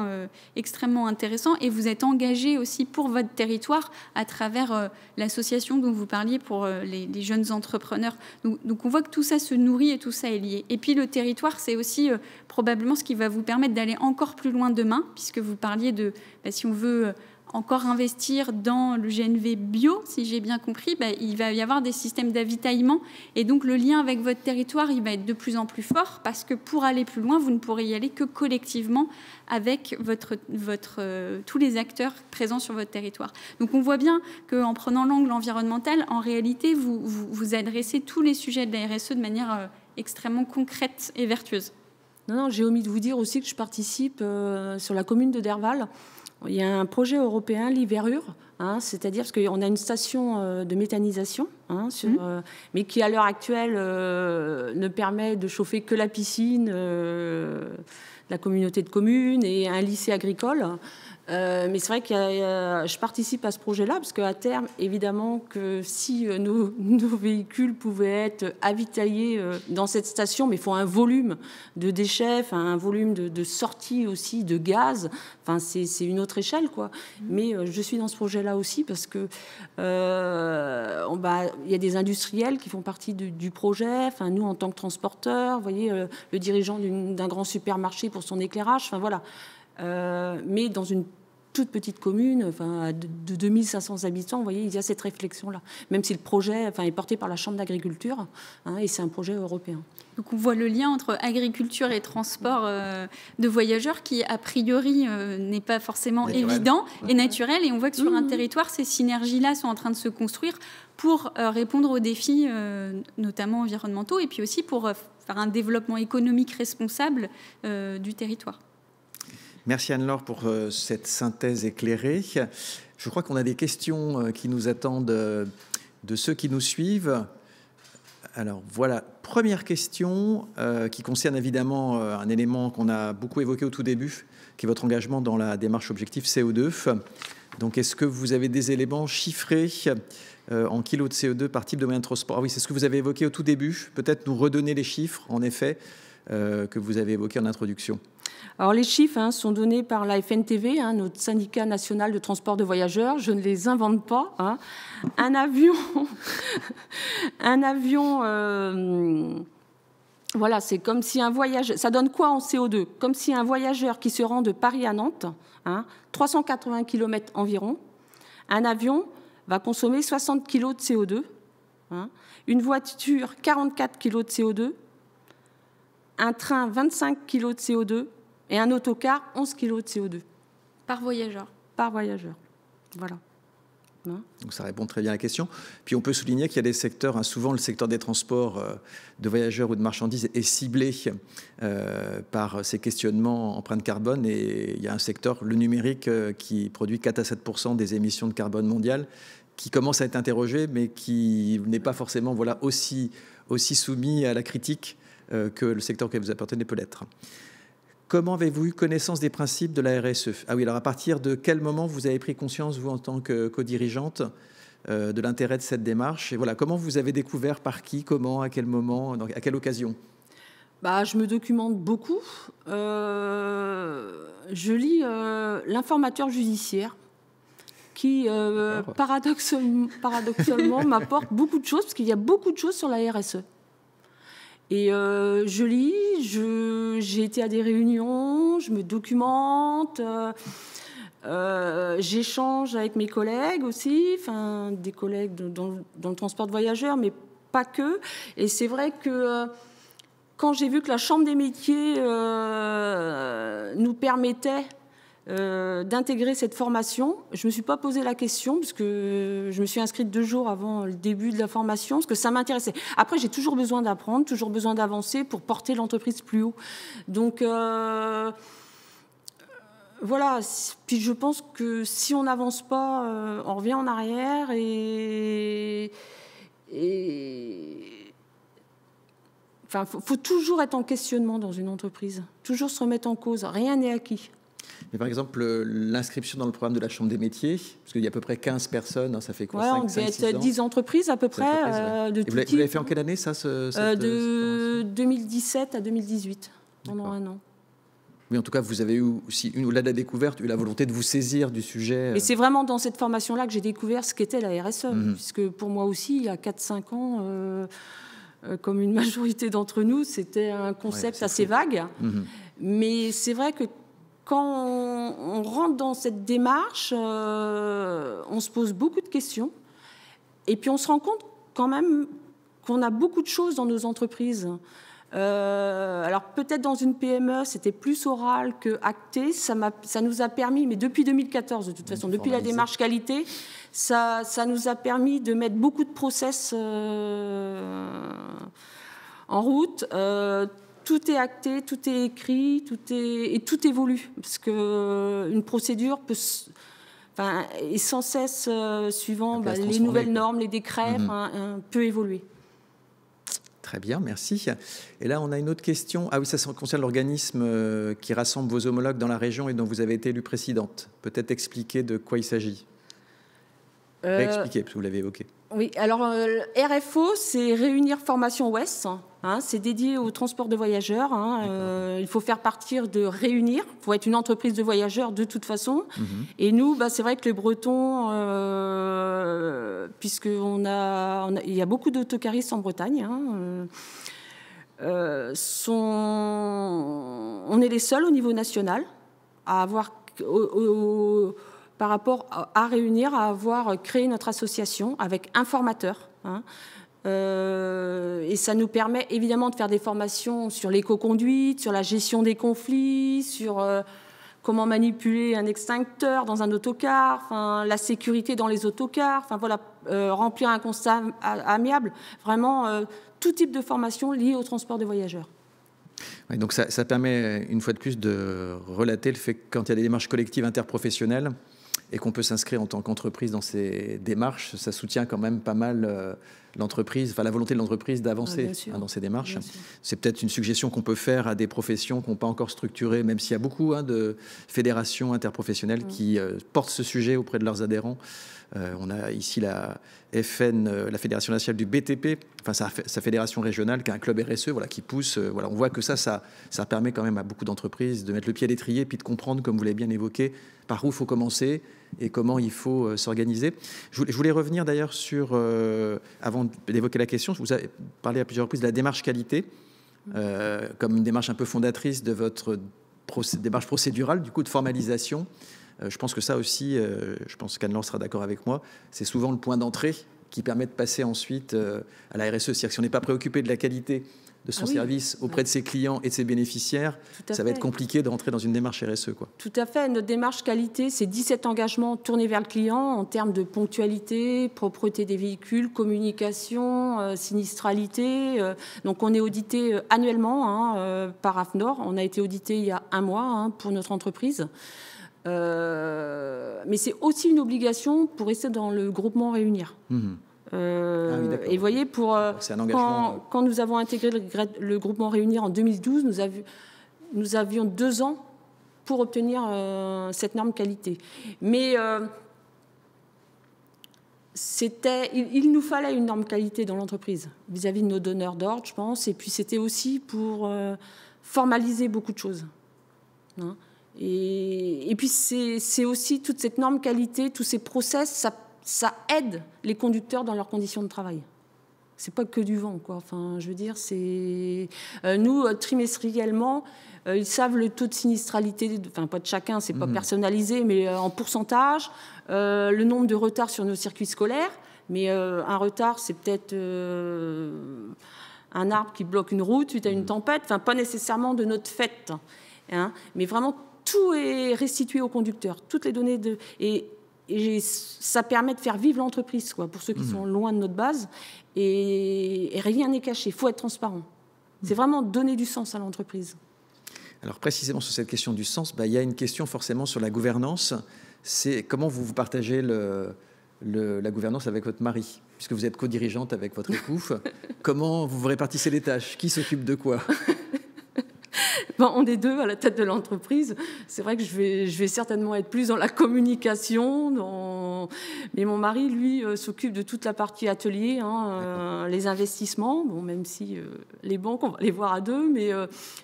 extrêmement intéressant. Et vous êtes engagé aussi pour votre territoire à travers l'association dont vous parliez pour les jeunes entrepreneurs. Donc on voit que tout ça se nourrit et tout ça est lié. Et puis le territoire, c'est aussi probablement ce qui va vous permettre d'aller encore plus loin demain, puisque vous parliez de, si on veut encore investir dans le GNV bio, si j'ai bien compris, il va y avoir des systèmes d'avitaillement. Et donc, le lien avec votre territoire, il va être de plus en plus fort, parce que pour aller plus loin, vous ne pourrez y aller que collectivement avec tous les acteurs présents sur votre territoire. Donc, on voit bien qu'en prenant l'angle environnemental, en réalité, vous adressez tous les sujets de la RSE de manière extrêmement concrète et vertueuse. Non, j'ai omis de vous dire aussi que je participe sur la commune de Derval. Il y a un projet européen, l'Hiverure, c'est-à-dire parce qu'on a une station de méthanisation, mais qui à l'heure actuelle ne permet de chauffer que la piscine, la communauté de communes et un lycée agricole. Mais c'est vrai que je participe à ce projet-là parce qu'à terme, évidemment, que si nos véhicules pouvaient être avitaillés dans cette station, mais il faut un volume de déchets, un volume de sortie aussi de gaz, enfin, c'est une autre échelle, quoi. Mais je suis dans ce projet-là aussi parce que il y a des industriels qui font partie du projet, enfin, nous en tant que transporteurs, vous voyez, le dirigeant d'un grand supermarché pour son éclairage, enfin voilà. Mais dans une toute petite commune, enfin, de 2500 habitants, vous voyez, il y a cette réflexion-là. Même si le projet est porté par la Chambre d'agriculture, hein, et c'est un projet européen. Donc on voit le lien entre agriculture et transport de voyageurs qui, a priori, n'est pas forcément évident et naturel. Et on voit que sur un territoire, ces synergies-là sont en train de se construire pour répondre aux défis, notamment environnementaux, et puis aussi pour faire un développement économique responsable du territoire. Merci Anne-Laure pour cette synthèse éclairée. Je crois qu'on a des questions qui nous attendent de ceux qui nous suivent. Alors voilà, première question qui concerne évidemment un élément qu'on a beaucoup évoqué au tout début, qui est votre engagement dans la démarche Objectif CO2. Donc est-ce que vous avez des éléments chiffrés en kilos de CO2 par type de moyen de transport? Ah oui, c'est ce que vous avez évoqué au tout début. Peut-être nous redonner les chiffres, en effet, que vous avez évoqués en introduction. Alors les chiffres sont donnés par la FNTV, notre syndicat national de transport de voyageurs. Je ne les invente pas. Un avion, voilà, c'est comme si un voyageur. Ça donne quoi en CO2? Comme si un voyageur qui se rend de Paris à Nantes, 380 km environ, un avion va consommer 60 kg de CO2, une voiture 44 kg de CO2, un train 25 kg de CO2. Et un autocar, 11 kg de CO2. Par voyageur. Par voyageur, voilà. Donc ça répond très bien à la question. Puis on peut souligner qu'il y a des secteurs, souvent le secteur des transports de voyageurs ou de marchandises est ciblé par ces questionnements empreintes carbone. Et il y a un secteur, le numérique, qui produit 4 à 7 % des émissions de carbone mondiales, qui commence à être interrogé, mais qui n'est pas forcément voilà, aussi soumis à la critique que le secteur auquel vous appartenez peut l'être. Comment avez-vous eu connaissance des principes de la RSE? Ah oui, alors à partir de quel moment vous avez pris conscience, vous, en tant que co-dirigeante, de l'intérêt de cette démarche? Et voilà, comment vous avez découvert, par qui, comment, à quel moment, à quelle occasion? Je me documente beaucoup. Je lis l'informateur judiciaire, qui, paradoxalement, m'apporte beaucoup de choses, parce qu'il y a beaucoup de choses sur la RSE. Et je lis, j'ai été à des réunions, je me documente, j'échange avec mes collègues aussi, enfin des collègues dans le transport de voyageurs, mais pas que. Et c'est vrai que quand j'ai vu que la Chambre des métiers nous permettait d'intégrer cette formation, je ne me suis pas posé la question parce que je me suis inscrite 2 jours avant le début de la formation parce que ça m'intéressait. Après, j'ai toujours besoin d'apprendre, toujours besoin d'avancer pour porter l'entreprise plus haut. Donc, voilà. Puis je pense que si on n'avance pas, on revient en arrière Enfin, faut toujours être en questionnement dans une entreprise, toujours se remettre en cause, rien n'est acquis. Mais par exemple, l'inscription dans le programme de la Chambre des métiers, parce qu'il y a à peu près 15 personnes, ça fait quoi, ouais, 5, 6 ans. 10 entreprises à peu près. Ouais. De vous l'avez fait en quelle année, ça, de 2017 à 2018, pendant un an. Oui, en tout cas, vous avez eu aussi, au-delà de la découverte, eu la volonté de vous saisir du sujet. Et c'est vraiment dans cette formation-là que j'ai découvert ce qu'était la RSE, puisque pour moi aussi, il y a 4-5 ans... comme une majorité d'entre nous, c'était un concept assez vague. Mais c'est vrai que quand on rentre dans cette démarche, on se pose beaucoup de questions et puis on se rend compte quand même qu'on a beaucoup de choses dans nos entreprises. Alors peut-être dans une PME, c'était plus oral que acté, ça nous a permis, mais depuis 2014 de toute façon, depuis la démarche qualité, ça nous a permis de mettre beaucoup de process en route. Tout est acté, tout est écrit, tout évolue parce que une procédure est sans cesse suivant les nouvelles normes, les décrets, peut évoluer. Très bien, merci. Et là, on a une autre question. Ah oui, ça concerne l'organisme qui rassemble vos homologues dans la région et dont vous avez été élue présidente. Peut-être expliquer de quoi il s'agit. Expliquer, parce que vous l'avez évoqué. Oui, alors RFO, c'est Réunir Formation Ouest. Hein, c'est dédié au transport de voyageurs. Hein, il faut faire partir de Réunir. Il faut être une entreprise de voyageurs de toute façon. Et nous, bah, c'est vrai que les Bretons, puisqu'on a, il y a beaucoup d'autocaristes en Bretagne, hein, on est les seuls au niveau national à avoir... par rapport à Réunir, à avoir créé notre association avec un formateur. Hein. Et ça nous permet évidemment de faire des formations sur l'éco-conduite, sur la gestion des conflits, sur comment manipuler un extincteur dans un autocar, enfin, la sécurité dans les autocars, enfin, voilà, remplir un constat amiable. Vraiment, tout type de formation liée au transport de voyageurs. Oui, donc ça permet une fois de plus de relater le fait que quand il y a des démarches collectives interprofessionnelles et qu'on peut s'inscrire en tant qu'entreprise dans ces démarches, ça soutient quand même pas mal l'entreprise, enfin la volonté de l'entreprise d'avancer dans ces démarches. C'est peut-être une suggestion qu'on peut faire à des professions qui n'ont pas encore structuré, même s'il y a beaucoup de fédérations interprofessionnelles qui portent ce sujet auprès de leurs adhérents. On a ici la FN, la Fédération nationale du BTP, enfin sa fédération régionale qui a un club RSE, voilà, qui pousse. Voilà, on voit que ça permet quand même à beaucoup d'entreprises de mettre le pied à l'étrier, puis de comprendre, comme vous l'avez bien évoqué, par où il faut commencer et comment il faut s'organiser. Je voulais revenir d'ailleurs sur, avant d'évoquer la question, vous avez parlé à plusieurs reprises de la démarche qualité, comme une démarche un peu fondatrice de votre démarche procédurale, du coup de formalisation. Je pense que ça aussi, je pense qu'Anne-Laure sera d'accord avec moi, c'est souvent le point d'entrée qui permet de passer ensuite à la RSE. C'est-à-dire que si on n'est pas préoccupé de la qualité de son service auprès de ses clients et de ses bénéficiaires, ça va être compliqué de rentrer dans une démarche RSE, quoi. Tout à fait. Notre démarche qualité, c'est 17 engagements tournés vers le client en termes de ponctualité, propreté des véhicules, communication, sinistralité. Donc on est audité annuellement par AFNOR. On a été audité il y a un mois pour notre entreprise. Mais c'est aussi une obligation pour rester dans le groupement Réunir. Et vous voyez, quand nous avons intégré le groupement Réunir en 2012, nous avions 2 ans pour obtenir cette norme qualité. Mais il nous fallait une norme qualité dans l'entreprise, vis-à-vis de nos donneurs d'ordre, je pense. Et puis c'était aussi pour formaliser beaucoup de choses. Hein. Et puis c'est aussi toute cette norme qualité, tous ces process, ça aide les conducteurs dans leurs conditions de travail. C'est pas que du vent, quoi. Enfin, je veux dire, c'est nous trimestriellement, ils savent le taux de sinistralité, enfin pas de chacun, c'est pas personnalisé, mais en pourcentage, le nombre de retards sur nos circuits scolaires. Mais un retard, c'est peut-être un arbre qui bloque une route suite à une tempête, enfin pas nécessairement de notre fait. Hein, mais vraiment tout est restitué au conducteur, toutes les données et ça permet de faire vivre l'entreprise, quoi, pour ceux qui sont loin de notre base, et rien n'est caché, il faut être transparent. C'est vraiment donner du sens à l'entreprise. Alors précisément sur cette question du sens, bah, y a une question forcément sur la gouvernance, c'est comment vous partagez la gouvernance avec votre mari, puisque vous êtes co-dirigeante avec votre époux. Comment vous répartissez les tâches, qui s'occupe de quoi? Bon, on est 2 à la tête de l'entreprise. C'est vrai que je vais certainement être plus dans la communication. Mais mon mari, lui, s'occupe de toute la partie atelier, les investissements. Bon, même si les banques, on va les voir à 2, mais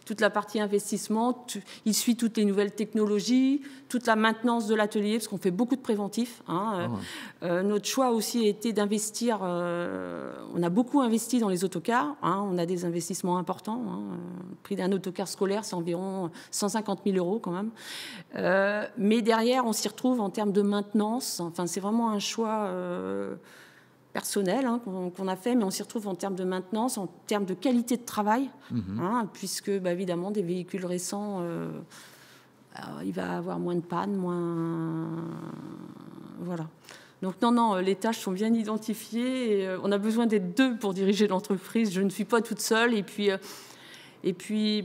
toute la partie investissement, il suit toutes les nouvelles technologies, toute la maintenance de l'atelier, parce qu'on fait beaucoup de préventifs. Notre choix aussi a été d'investir. On a beaucoup investi dans les autocars. Hein, on a des investissements importants. Le prix d'un autocar scolaire, c'est environ 150 000 € quand même. Mais derrière, on s'y retrouve en termes de maintenance. Enfin, c'est vraiment un choix personnel qu'on a fait, mais on s'y retrouve en termes de maintenance, en termes de qualité de travail, puisque bah, évidemment, des véhicules récents, il va avoir moins de panne, moins... Voilà. Donc non, les tâches sont bien identifiées. Et, on a besoin d'être 2 pour diriger l'entreprise. Je ne suis pas toute seule. Et puis...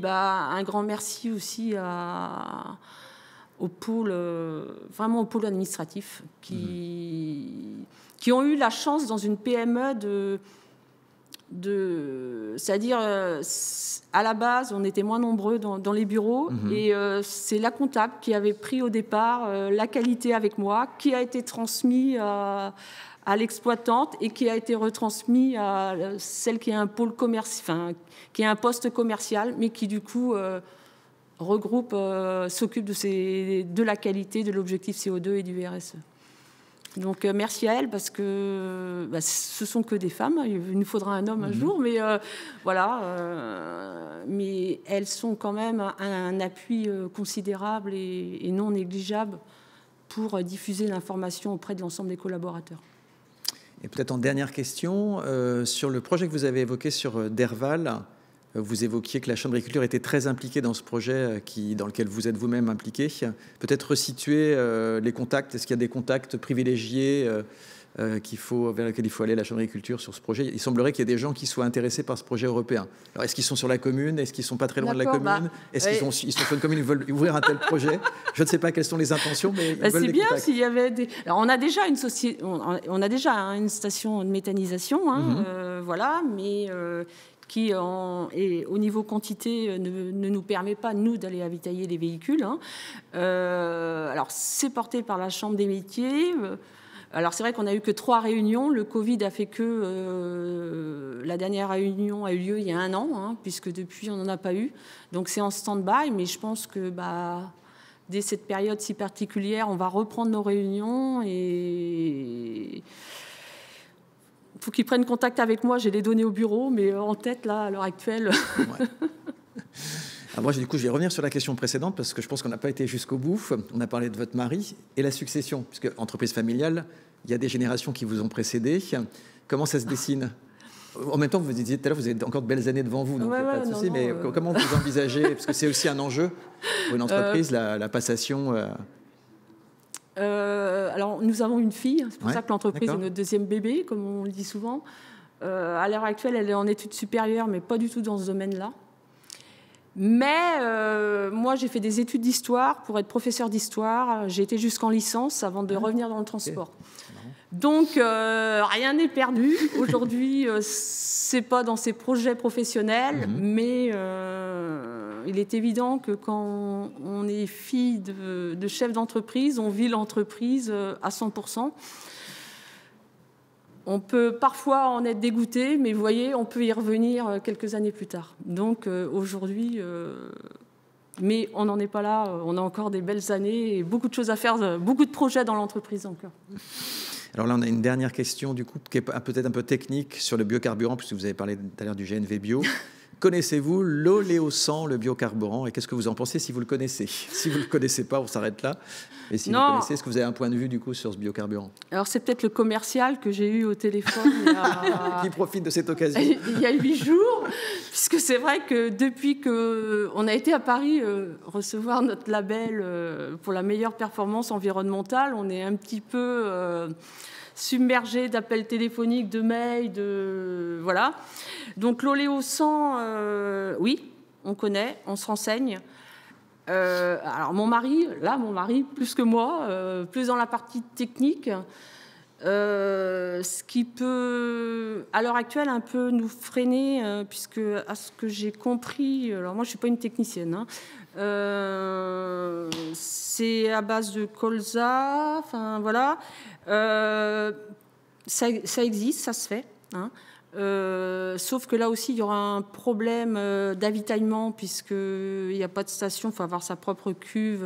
un grand merci aussi au pôle administratif qui ont eu la chance dans une PME C'est-à-dire, à la base, on était moins nombreux dans les bureaux, et c'est la comptable qui avait pris au départ la qualité avec moi, qui a été transmise à l'exploitante et qui a été retransmise à celle qui a un pôle qui a un poste commercial, mais qui du coup regroupe, s'occupe de la qualité, de l'objectif CO2 et du RSE. Donc merci à elle, parce que ce sont que des femmes, il nous faudra un homme un jour, mais voilà, mais elles sont quand même un appui considérable et non négligeable pour diffuser l'information auprès de l'ensemble des collaborateurs. Et peut-être en dernière question, sur le projet que vous avez évoqué sur Derval, vous évoquiez que la Chambre d'agriculture était très impliquée dans ce projet dans lequel vous êtes vous-même impliqué. Peut-être resituer les contacts. Est-ce qu'il y a des contacts privilégiés vers lesquels il faut aller, la Chambre d'agriculture, sur ce projet? Il semblerait qu'il y ait des gens qui soient intéressés par ce projet européen. Alors, est-ce qu'ils sont sur la commune? Est-ce qu'ils ne sont pas très loin de la commune? Est-ce qu'ils sont sur une commune, ils veulent ouvrir un tel projet? Je ne sais pas quelles sont les intentions, mais ils veulent des contacts. C'est bien s'il y avait des... Alors, on a déjà une, une station de méthanisation, voilà, mais... qui, au niveau quantité, ne nous permet pas, nous, d'aller avitailler les véhicules. Alors, c'est porté par la Chambre des métiers. Alors, c'est vrai qu'on n'a eu que 3 réunions. Le Covid a fait que la dernière réunion a eu lieu il y a 1 an, puisque depuis, on n'en a pas eu. Donc, c'est en stand-by, mais je pense que... dès cette période si particulière, on va reprendre nos réunions et... Il faut qu'ils prennent contact avec moi, j'ai les données au bureau, mais en tête, là, à l'heure actuelle. Ouais. Alors moi, du coup, je vais revenir sur la question précédente, parce que je pense qu'on n'a pas été jusqu'au bout. On a parlé de votre mari et la succession, puisque entreprise familiale, il y a des générations qui vous ont précédé. Comment ça se dessine? En même temps, vous disiez tout à l'heure, vous avez encore de belles années devant vous, donc pas de souci, mais comment vous envisagez? Parce que c'est aussi un enjeu pour une entreprise, la passation... alors, nous avons une fille, c'est pour ça que l'entreprise est notre 2e bébé, comme on le dit souvent. À l'heure actuelle, elle est en études supérieures, mais pas du tout dans ce domaine-là. Mais moi, j'ai fait des études d'histoire pour être professeur d'histoire. J'ai été jusqu'en licence avant de revenir dans le transport. Donc, rien n'est perdu. Aujourd'hui, c'est pas dans ses projets professionnels, mais... il est évident que quand on est fille de chef d'entreprise, on vit l'entreprise à 100%. On peut parfois en être dégoûté, mais vous voyez, on peut y revenir quelques années plus tard. Donc aujourd'hui, mais on n'en est pas là, on a encore des belles années et beaucoup de choses à faire, beaucoup de projets dans l'entreprise encore. Alors là, on a une dernière question du coup, qui est peut-être un peu technique sur le biocarburant, puisque vous avez parlé tout à l'heure du GNV bio. Connaissez-vous l'oléosan, le biocarburant, et qu'est-ce que vous en pensez si vous le connaissez? Si vous ne le connaissez pas, on s'arrête là. Et si vous le connaissez, est-ce que vous avez un point de vue du coup sur ce biocarburant? Alors c'est peut-être le commercial que j'ai eu au téléphone qui profite de cette occasion. Il y a 8 jours, puisque c'est vrai que depuis qu'on a été à Paris recevoir notre label pour la meilleure performance environnementale, on est un petit peu submergé d'appels téléphoniques, de mails, de... Voilà. Donc l'oléosan, oui, on connaît, on se renseigne. Alors mon mari, plus que moi, plus dans la partie technique, ce qui peut, à l'heure actuelle, un peu nous freiner, puisque à ce que j'ai compris, alors moi je ne suis pas une technicienne, c'est à base de colza, enfin voilà, ça existe, ça se fait, sauf que là aussi il y aura un problème d'avitaillement, puisqu'il n'y a pas de station, il faut avoir sa propre cuve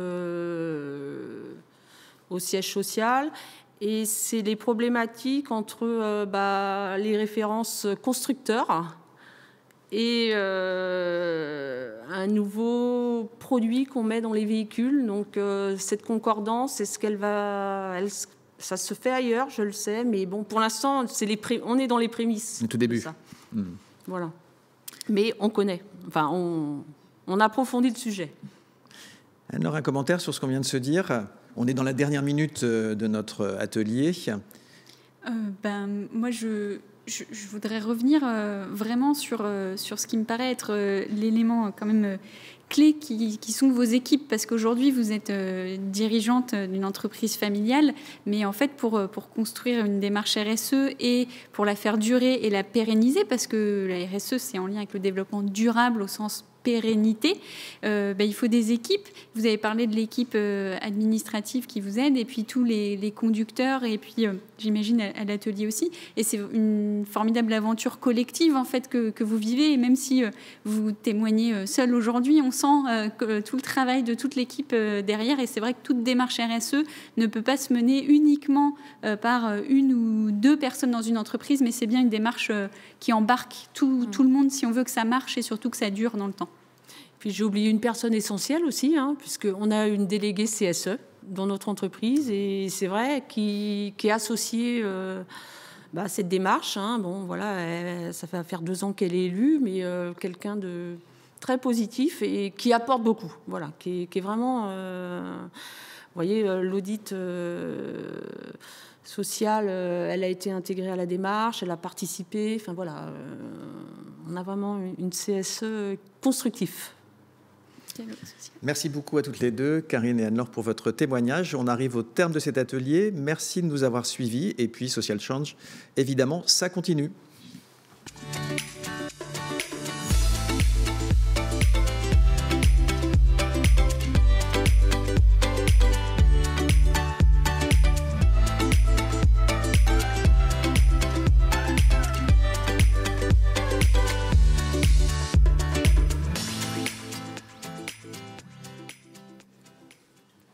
au siège social. Et c'est les problématiques entre les références constructeurs et un nouveau produit qu'on met dans les véhicules. Donc cette concordance, est-ce qu'elle va... ça se fait ailleurs, je le sais, mais bon, pour l'instant, on est dans les prémices. Tout début. Ça. Voilà. Mais on connaît. Enfin, on approfondit le sujet. Alors, un commentaire sur ce qu'on vient de se dire? On est dans la dernière minute de notre atelier. Moi, je voudrais revenir vraiment sur ce qui me paraît être l'élément quand même clés qui sont vos équipes, parce qu'aujourd'hui vous êtes dirigeante d'une entreprise familiale, mais en fait pour construire une démarche RSE et pour la faire durer et la pérenniser, parce que la RSE c'est en lien avec le développement durable au sens pérennité, il faut des équipes. Vous avez parlé de l'équipe administrative qui vous aide, et puis tous les conducteurs, et puis j'imagine à l'atelier aussi. Et c'est une formidable aventure collective en fait que vous vivez, et même si vous témoignez seul aujourd'hui, on sent tout le travail de toute l'équipe derrière. Et c'est vrai que toute démarche RSE ne peut pas se mener uniquement par une ou deux personnes dans une entreprise, mais c'est bien une démarche qui embarque tout le monde si on veut que ça marche et surtout que ça dure dans le temps. Puis j'ai oublié une personne essentielle aussi, puisqu'on a une déléguée CSE dans notre entreprise, et c'est vrai qui est associée à cette démarche. Bon, voilà, ça fait faire 2 ans qu'elle est élue, mais quelqu'un de très positif et qui apporte beaucoup. Voilà, qui est vraiment, vous voyez, l'audit social, elle a été intégrée à la démarche, elle a participé. Enfin voilà, on a vraiment une CSE constructive. Merci beaucoup à toutes les deux, Karine et Anne-Laure, pour votre témoignage. On arrive au terme de cet atelier. Merci de nous avoir suivis. Et puis Social Change, évidemment, ça continue.